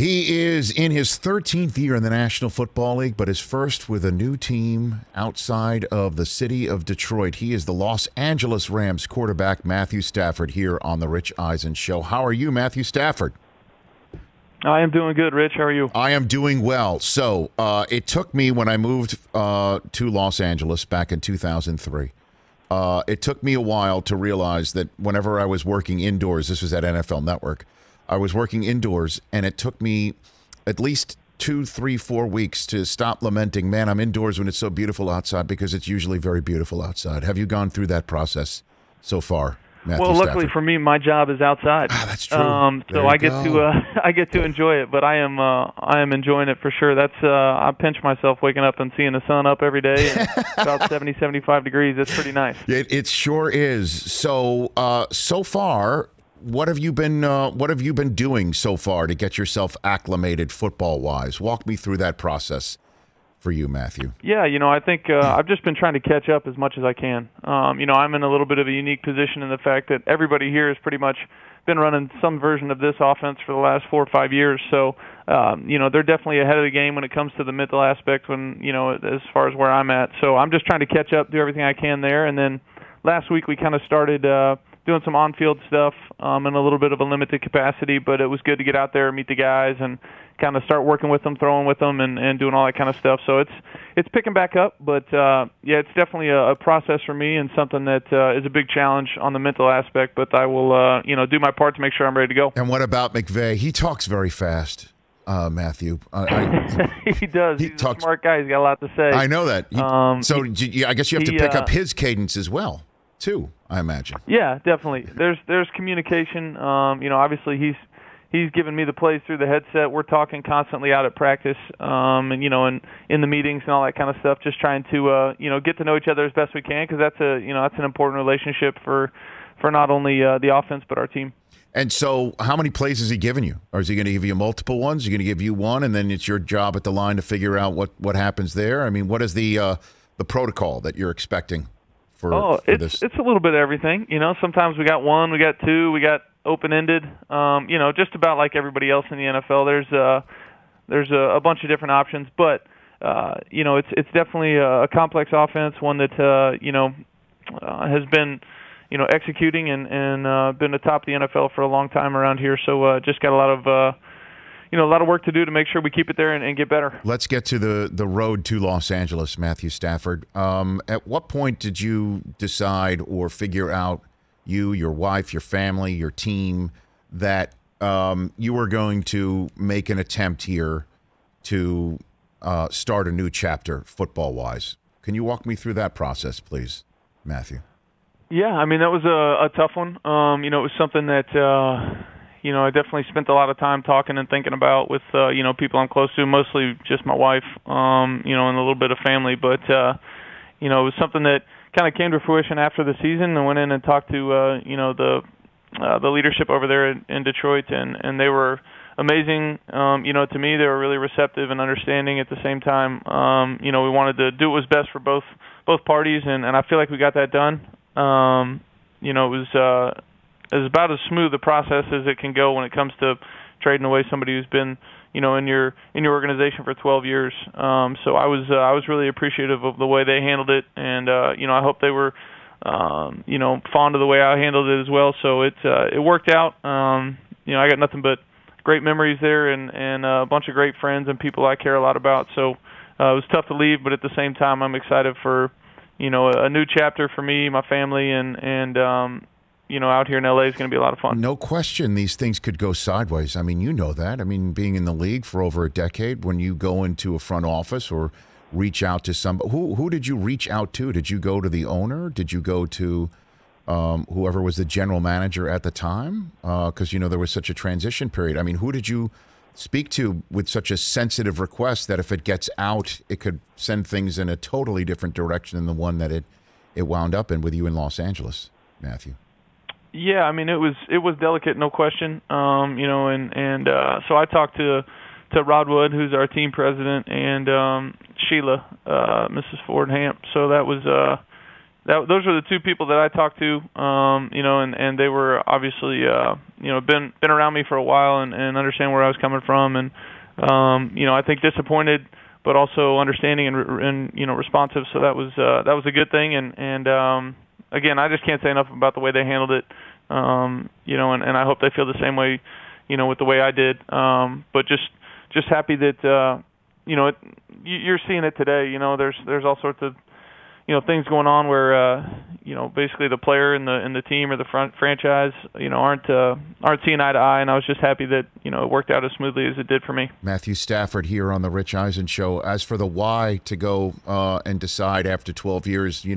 He is in his 13th year in the National Football League, but his first with a new team outside of the city of Detroit. He is the Los Angeles Rams quarterback, Matthew Stafford, here on the Rich Eisen Show. How are you, Matthew Stafford? I am doing good, Rich. How are you? I am doing well. So it took me when I moved to Los Angeles back in 2003. It took me a while to realize that whenever I was working indoors, this was at NFL Network, I was working indoors, and it took me at least 2, 3, 4 weeks to stop lamenting, man, I'm indoors when it's so beautiful outside, because it's usually very beautiful outside. Have you gone through that process so far, Matthew Stafford? Well, luckily for me, my job is outside. Ah, that's true. So I get to enjoy it, but I am enjoying it for sure. That's I pinch myself waking up and seeing the sun up every day, and about 70, 75 degrees. It's pretty nice. It sure is. So so far, What have you been doing so far to get yourself acclimated football-wise? Walk me through that process for you, Matthew. Yeah, you know, I think I've just been trying to catch up as much as I can. You know, I'm in a little bit of a unique position in the fact that everybody here has pretty much been running some version of this offense for the last 4 or 5 years. So, you know, they're definitely ahead of the game when it comes to the mental aspect, when, you know, as far as where I'm at. So I'm just trying to catch up, do everything I can there. And then last week we kind of started doing some on-field stuff in a little bit of a limited capacity, but it was good to get out there and meet the guys and kind of start working with them, throwing with them, and doing all that kind of stuff. So it's picking back up, but, yeah, it's definitely a process for me and something that is a big challenge on the mental aspect, but I will you know, do my part to make sure I'm ready to go. And what about McVay? He talks very fast. Matthew, he does. He's a smart guy. He's got a lot to say. I know that. So I guess you have to pick up his cadence as well, too, I imagine. Yeah, definitely. There's communication. You know, obviously he's giving me the plays through the headset. We're talking constantly out at practice, and you know, and in the meetings and all that kind of stuff. Just trying to you know, get to know each other as best we can, because that's an important relationship for not only the offense but our team. And so, how many plays has he given you? Or is he going to give you multiple ones? Is he going to give you one, and then it's your job at the line to figure out what happens there? I mean, what is the protocol that you're expecting? It's a little bit of everything. You know, sometimes we got one, we got two, we got open-ended. You know, just about like everybody else in the NFL, there's a bunch of different options. But you know, it's definitely a complex offense, one that you know, has been, you know, executing and been atop the NFL for a long time around here. So just got a lot of you know, a lot of work to do to make sure we keep it there and get better. Let's get to the road to Los Angeles, Matthew Stafford. At what point did you decide or figure out, you, your wife, your family, your team, that you were going to make an attempt here to start a new chapter football-wise? Can you walk me through that process, please, Matthew? Yeah, I mean, that was a tough one. You know, it was something that you know, I definitely spent a lot of time talking and thinking about with, you know, people I'm close to, mostly just my wife, you know, and a little bit of family. But, you know, it was something that kind of came to fruition after the season. I went in and talked to, you know, the leadership over there in Detroit, and they were amazing. You know, to me, they were really receptive and understanding at the same time. You know, we wanted to do what was best for both parties, and I feel like we got that done. You know, it was it's about as smooth a process as it can go when it comes to trading away somebody who's been, you know, in your organization for 12 years. So I was really appreciative of the way they handled it, and you know, I hope they were, you know, fond of the way I handled it as well. So it worked out. You know, I got nothing but great memories there, and a bunch of great friends and people I care a lot about. So it was tough to leave, but at the same time, I'm excited for, you know, a new chapter for me, my family, and you know, out here in LA is going to be a lot of fun. No question these things could go sideways. I mean, you know that. I mean, being in the league for over a decade, when you go into a front office or reach out to somebody, who did you reach out to? Did you go to the owner? Did you go to whoever was the general manager at the time? Because, you know, there was such a transition period. I mean, who did you speak to with such a sensitive request that if it gets out, it could send things in a totally different direction than the one that it wound up in with you in Los Angeles, Matthew? Yeah, I mean, it was delicate, no question. You know, and so I talked to Rod Wood, who's our team president, and Sheila, Mrs. Ford Hamp. So that was those were the two people that I talked to, and they were obviously, been around me for a while and understand where I was coming from, and I think disappointed, but also understanding and responsive. So that was a good thing, and again, I just can't say enough about the way they handled it, and I hope they feel the same way, with the way I did. But just happy that you're seeing it today. There's all sorts of things going on where basically the player and the team or the franchise aren't seeing eye to eye, and I was just happy that it worked out as smoothly as it did for me. Matthew Stafford here on the Rich Eisen Show. As for the why to go and decide after 12 years, I'm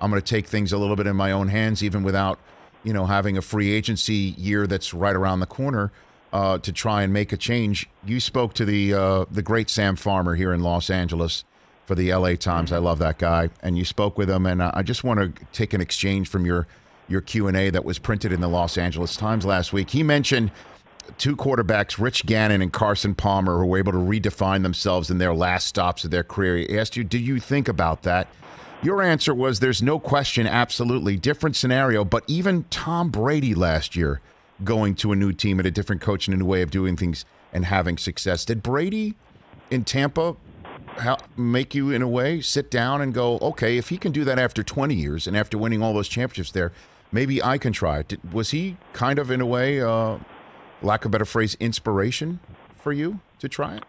going to take things a little bit in my own hands, even without having a free agency year that's right around the corner, to try and make a change. You spoke to the great Sam Farmer here in Los Angeles for the LA Times. I love that guy. And you spoke with him, and I just want to take an exchange from your Q&A that was printed in the Los Angeles Times last week. He mentioned two quarterbacks, Rich Gannon and Carson Palmer, who were able to redefine themselves in their last stops of their career. He asked you, do you think about that? Your answer was, there's no question, absolutely. Different scenario, but even Tom Brady last year going to a new team and a different coach and a new way of doing things and having success. Did Brady in Tampa make you, in a way, sit down and go, okay, if he can do that after 20 years and after winning all those championships there, maybe I can try it? Was he kind of, in a way, lack of a better phrase, inspiration for you to try it?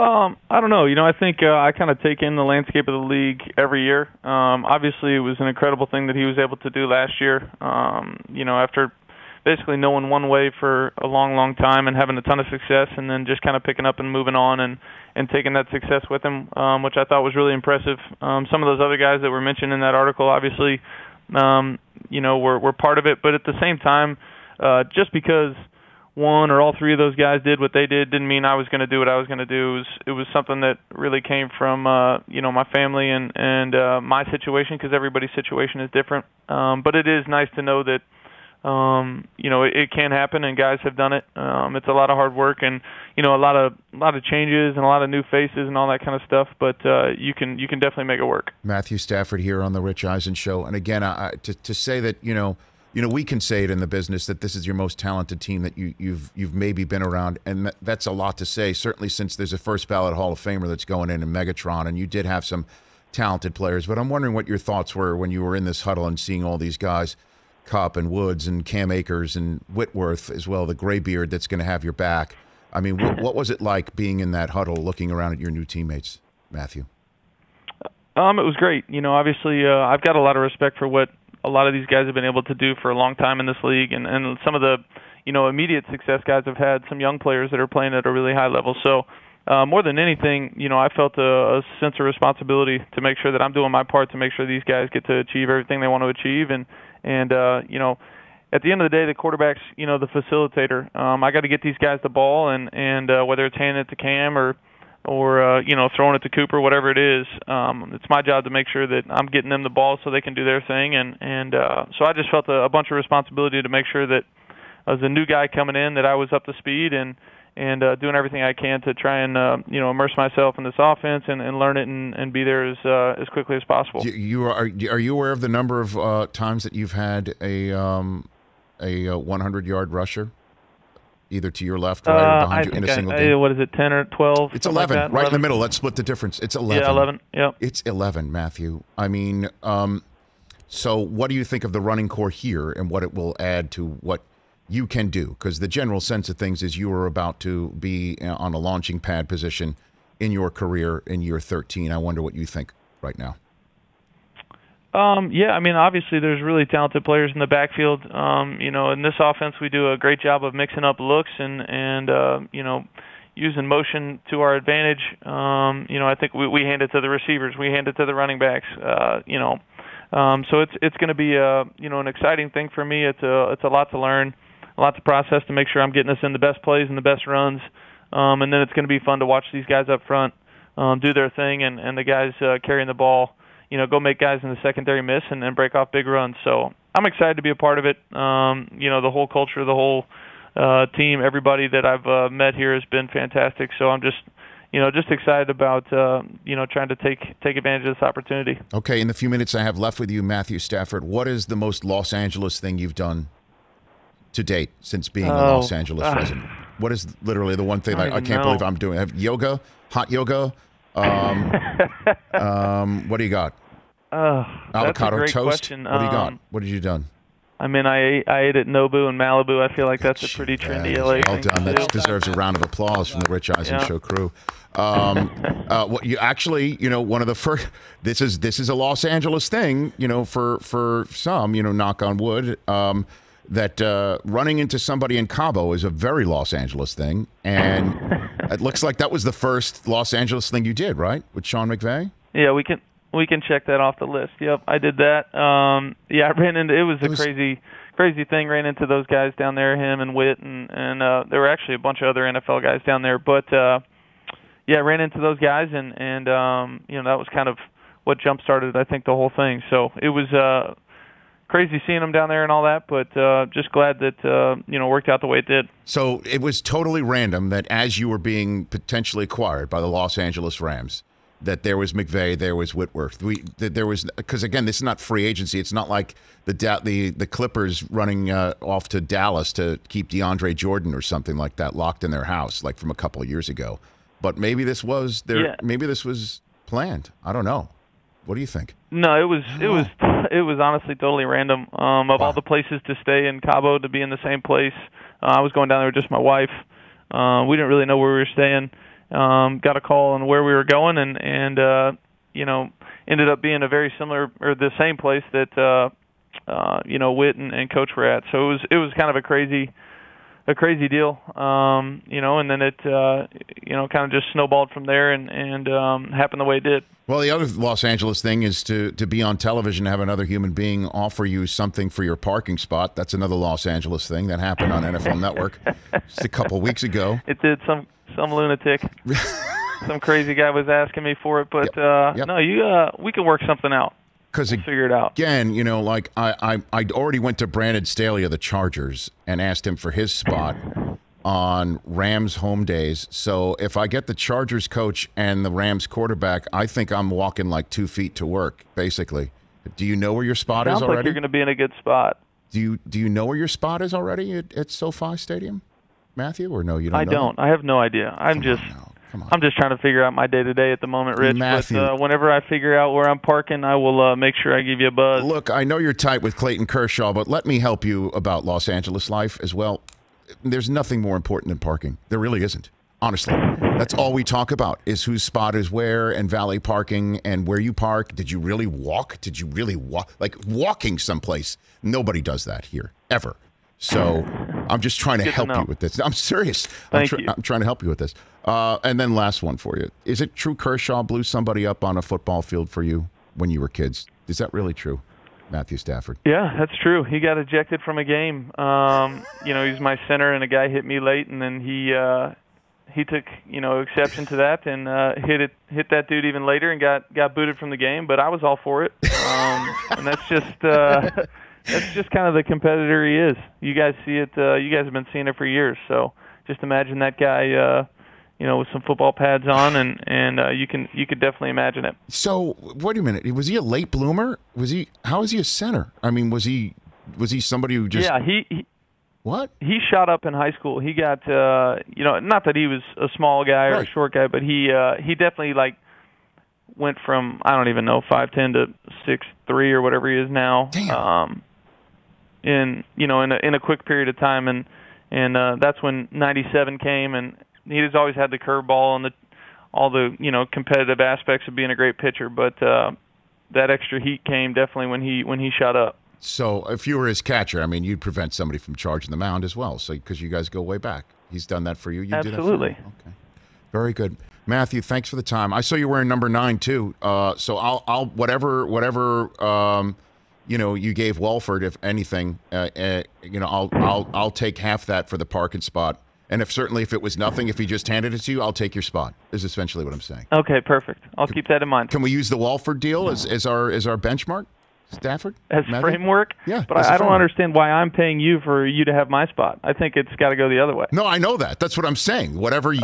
I don't know. I think I kind of take in the landscape of the league every year. Obviously, it was an incredible thing that he was able to do last year, after basically knowing one way for a long, long time and having a ton of success, and then just kind of picking up and moving on and taking that success with him, which I thought was really impressive. Some of those other guys that were mentioned in that article, obviously, were part of it. But at the same time, just because one or all three of those guys did what they did didn't mean I was going to do what I was going to do. It was something that really came from, my family and my situation, because everybody's situation is different. But it is nice to know that, it can happen, and guys have done it. It's a lot of hard work, and a lot of changes and a lot of new faces and all that kind of stuff. But you can definitely make it work. Matthew Stafford here on the Rich Eisen Show, and again, to say that we can say it in the business that this is your most talented team that you've maybe been around, and that's a lot to say. Certainly, since there's a first ballot Hall of Famer that's going in Megatron, and you did have some talented players. But I'm wondering what your thoughts were when you were in this huddle and seeing all these guys. Kupp and Woods and Cam Akers and Whitworth as well, the graybeard that's going to have your back. I mean, what was it like being in that huddle, looking around at your new teammates, Matthew? It was great. Obviously, I've got a lot of respect for what a lot of these guys have been able to do for a long time in this league, and some of the, immediate success guys have had some young players that are playing at a really high level. So more than anything, I felt a sense of responsibility to make sure that I'm doing my part to make sure these guys get to achieve everything they want to achieve, and at the end of the day, the quarterback's, the facilitator. I got to get these guys the ball, and whether it's handing it to Cam or throwing it to Cooper, whatever it is, it's my job to make sure that I'm getting them the ball so they can do their thing. And so I just felt a bunch of responsibility to make sure that as a new guy coming in, that I was up to speed and doing everything I can to try and immerse myself in this offense and learn it and be there as quickly as possible. Are you aware of the number of times that you've had a 100-yard rusher, either to your left or right or behind you in a single game? What is it, 10 or 12? It's 11, like right 11. In the middle. Let's split the difference. It's 11. Yeah, 11. Yep. It's 11, Matthew. I mean, so what do you think of the running core here and what it will add to what you can do? Because the general sense of things is you are about to be on a launching pad position in your career in year 13. I wonder what you think right now. Yeah, I mean, obviously there's really talented players in the backfield. In this offense, we do a great job of mixing up looks and using motion to our advantage. I think we hand it to the receivers. We hand it to the running backs, So it's going to be, an exciting thing for me. It's a lot to learn. Lots of process to make sure I'm getting us in the best plays and the best runs, and then it's going to be fun to watch these guys up front do their thing, and the guys carrying the ball, go make guys in the secondary miss and then break off big runs. So I'm excited to be a part of it. The whole culture, the whole team, everybody that I've met here has been fantastic. So I'm just you know, just excited about, you know, trying to take advantage of this opportunity. Okay, in the few minutes I have left with you, Matthew Stafford, what is the most Los Angeles thing you've done to date since being a Los Angeles resident? What is literally the one thing I can't believe I'm doing? I have yoga, hot yoga. What do you got? Avocado toast? Question. What do you got? What have you done? I mean, I ate at Nobu and Malibu. I feel like that's a pretty trendy LA thing. Well done. That deserves a round of applause from the Rich Eisen Show crew. What you actually, you know, one of the first. This is a Los Angeles thing, you know, for some, you know, knock on wood, that running into somebody in Cabo is a very Los Angeles thing, and it looks like that was the first Los Angeles thing you did, right, with Sean McVay? Yeah, we can check that off the list. Yep, I did that. Yeah, I ran into it was crazy thing. Ran into those guys down there, him and Witt, and there were actually a bunch of other NFL guys down there. But yeah, I ran into those guys, and you know, that was kind of what jump started, I think, the whole thing. So it was crazy seeing them down there and all that, but just glad that you know, worked out the way it did. So it was totally random that as you were being potentially acquired by the Los Angeles Rams, that there was McVay, there was Whitworth. There was, because again, this is not free agency. It's not like the Clippers running off to Dallas to keep DeAndre Jordan or something like that locked in their house, like from a couple of years ago. But maybe this was Maybe this was planned. I don't know. What do you think? No, it was honestly totally random. Of all the places to stay in Cabo, to be in the same place, I was going down there with just my wife. We didn't really know where we were staying. Got a call on where we were going, and you know, ended up being a very similar, or the same place that you know, Witt and Coach were at. So it was kind of a crazy deal, you know, and then it you know, kind of just snowballed from there, and happened the way it did. Well, the other Los Angeles thing is to be on television, to have another human being offer you something for your parking spot. That's another Los Angeles thing that happened on NFL Network just a couple weeks ago. It did. Some lunatic, some crazy guy was asking me for it, but no, we can work something out. Because we'll figure it out. Again, you know, like I already went to Brandon Staley of the Chargers and asked him for his spot on Rams home days. So if I get the Chargers coach and the Rams quarterback, I think I'm walking like 2 feet to work, basically. Do you know where your spot is already? Sounds like you're going to be in a good spot. Do you know where your spot is already at SoFi Stadium, Matthew, or no? You don't. I don't. I have no idea. I'm just trying to figure out my day to day at the moment, Rich. Matthew. But whenever I figure out where I'm parking, I will make sure I give you a buzz. Look, I know you're tight with Clayton Kershaw, but let me help you about Los Angeles life as well. There's nothing more important than parking. There really isn't. Honestly, that's all we talk about is whose spot is where and valet parking and where you park. Did you really walk? Did you really walk? Like walking someplace. Nobody does that here ever. So I'm just trying to help you with this. I'm serious. I'm trying to help you with this. And then last one for you. Is it true Kershaw blew somebody up on a football field for you when you were kids? Is that really true, Matthew Stafford? Yeah, that's true. He got ejected from a game. You know, he was my center, and a guy hit me late, and then he took, you know, exception to that, and hit that dude even later and got booted from the game. But I was all for it. And that's just... that's just kind of the competitor he is. You guys see it. You guys have been seeing it for years. So just imagine that guy, you know, with some football pads on, and you could definitely imagine it. So wait a minute. Was he a late bloomer? Was he? How is he a center? I mean, was he somebody who just? Yeah, he what? He shot up in high school. He got you know, not that he was a small guy or a short guy, but he definitely like went from, I don't even know, 5'10" to 6'3" or whatever he is now. Damn. In, you know, in a quick period of time, and that's when 97 came, and he has always had the curveball and all the you know, competitive aspects of being a great pitcher, but that extra heat came definitely when he shot up. So if you were his catcher, I mean, you'd prevent somebody from charging the mound as well, so because you guys go way back. He's done that for you. You absolutely did that for him. Okay, very good, Matthew. Thanks for the time. I saw you wearing number 9 too. So I'll whatever. You know, you gave Wolford, if anything, you know, I'll take half that for the parking spot. And if it was nothing, if he just handed it to you, I'll take your spot, is essentially what I'm saying. Okay, perfect. I'll keep that in mind. Can we use the Wolford deal as our benchmark? Stafford? As Magic? Framework? Yeah. But I don't understand why I'm paying you for you to have my spot. I think it's got to go the other way. No, I know that. That's what I'm saying. Whatever you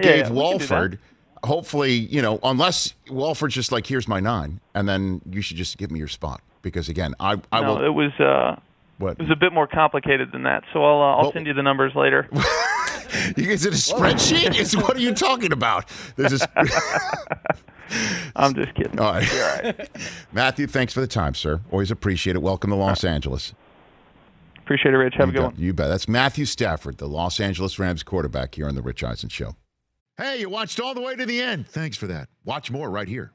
gave Wolford, hopefully, you know, unless Wolford's just like, here's my 9, and then you should just give me your spot. Because, again, I will. It was a bit more complicated than that. So I'll send you the numbers later. Is it a spreadsheet? What are you talking about? I'm just kidding. All right. You're all right. Matthew, thanks for the time, sir. Always appreciate it. Welcome to Los Angeles. Appreciate it, Rich. Have a good one. You bet. That's Matthew Stafford, the Los Angeles Rams quarterback, here on The Rich Eisen Show. Hey, you watched all the way to the end. Thanks for that. Watch more right here.